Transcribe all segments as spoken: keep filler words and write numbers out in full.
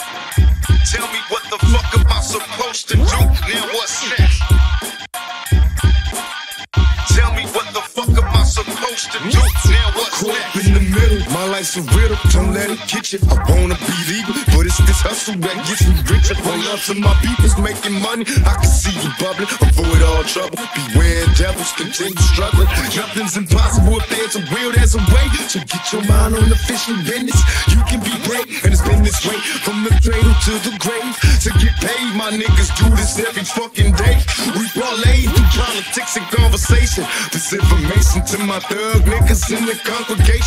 Tell me what the fuck am I supposed to do? Now what's next? Tell me what the fuck am I supposed to do? Now what's next? Caught up in the middle, my life's a riddle. Don't let it catch it. I wanna be legal, but it's this hustle that gets me richer. My love to my people's making money. I can see you bubbling. Avoid all trouble. Beware devils, continue struggling. Nothing's impossible if there's a will, there's a way. So get your mind on the fishing business. You can be great, and it's been this way from the cradle to the grave. To get paid, my niggas do this every fucking day. We parlay through politics and conversation. This information to my thug niggas in the congregation.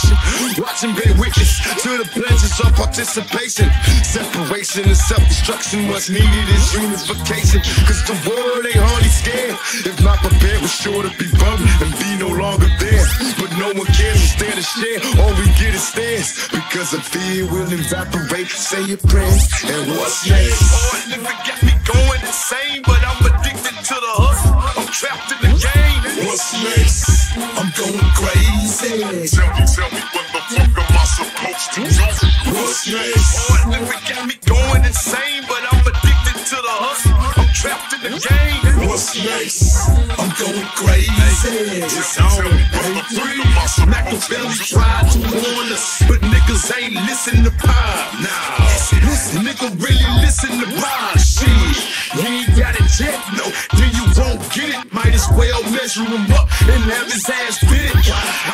Watching bad witness to the pleasures of participation. Separation and self-destruction, what's needed is unification. Cause the world ain't hardly scared. If not prepared, we're sure to be bumped and be no longer there. But no one cares, we stand to share. All we get is stares. Because the fear will evaporate. Say your prayers, and what's next? Hard living got me going insane, but I'm addicted to the hustle. I'm trapped in the game. What's next? I'm going crazy. Tell me, tell me what the fuck am I supposed to do? What's next? Hard living got me going insane, but I'm addicted to the hustle. I'm trapped in the game. What's next? I'm going crazy. Hey, it's on. Tell me what the fuck am I supposed to do? Machiavelli tried to warn us, but niggas ain't listen to pop. Nah, listen, nigga really listen to pop. Shit, you ain't got it yet, no. Then you won't get it. Might as well measure him up and have his ass fit. I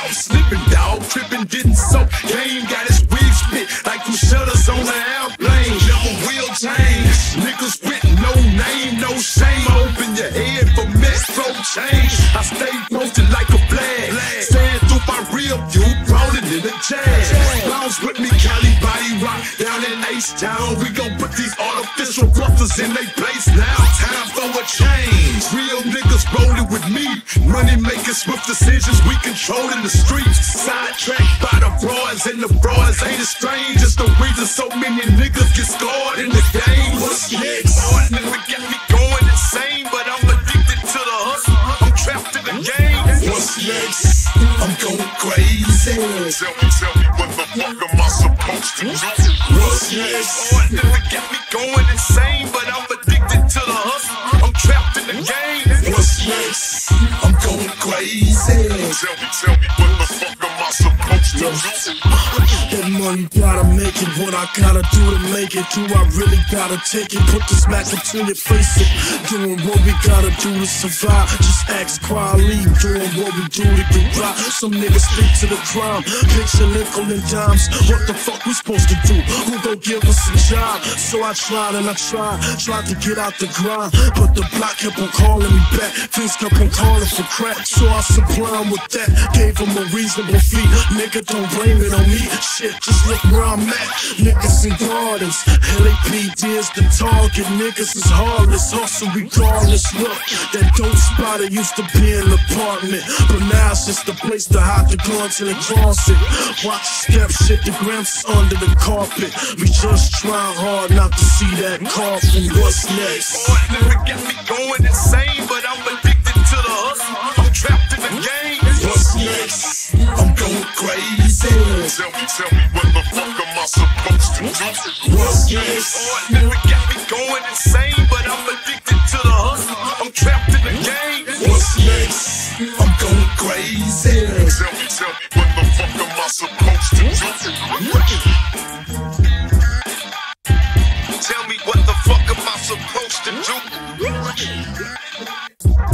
was slipping, dog, tripping, didn't soak. Game got his wig spit like two shutters on an airplane. Never will change. Niggas with no name, no shame. Open your head for Metro change. I stay posted like a flag. Stand through my real view, rolling in the jazz. Bounce with me, Cali body rock down in H-Town. We gon' put these artificial buffers in they place now. Time for a change. Real niggas rolling with me. Money making swift decisions, we controlling the streets. Sidetracked by the broads, and the broads ain't as strange. It's the reason so many niggas get scarred in the game. What's next? Hard living got me going insane, but I'm addicted to the hustle. I'm trapped in the game. What's next? I'm going crazy. Tell me, tell me what the fuck am I supposed to do? What's next? Hard living got me going insane, but I'm addicted to the hustle. I'm trapped in the game. What's next? I'm going crazy. Tell me, tell me what the fuck am I supposed to do? That money gotta make it. What I gotta do to make it? Do I really gotta take it? Put the smack until you face it. Doing what we gotta do to survive. Just ask Kweli. Doing what we do to get right. Some niggas stick to the crime. Picture Lincoln and dimes. What the fuck we supposed to do? Who gon' give us a job? So I tried and I tried. Tried to get out the grind, but the block kept on calling me back. Things kept on calling for crack. So I supplied with that. Gave him a reasonable fee. Nigga, don't blame it on me. Shit, just look where I'm at. Niggas in gardens. L A P D is the target. Niggas is heartless. Hustle regardless. Look, that dope spotter used to be an apartment, but now it's just a place to hide the guns in the closet. Watch step shit. The gramps under the carpet. We just try hard not to see that coffin. What's next? Hard living got me going insane, but I'm addicted to the hustle. I'm trapped in the game. What's next? I'm going crazy. Tell me, tell me what the fuck am I supposed to do? What's next? Hard living got me going insane, but I'm addicted to the hustle. I'm trapped in the game. What's next? I'm going crazy. Tell me, tell me what the fuck am I supposed to do? Tell me what the fuck am I supposed to do?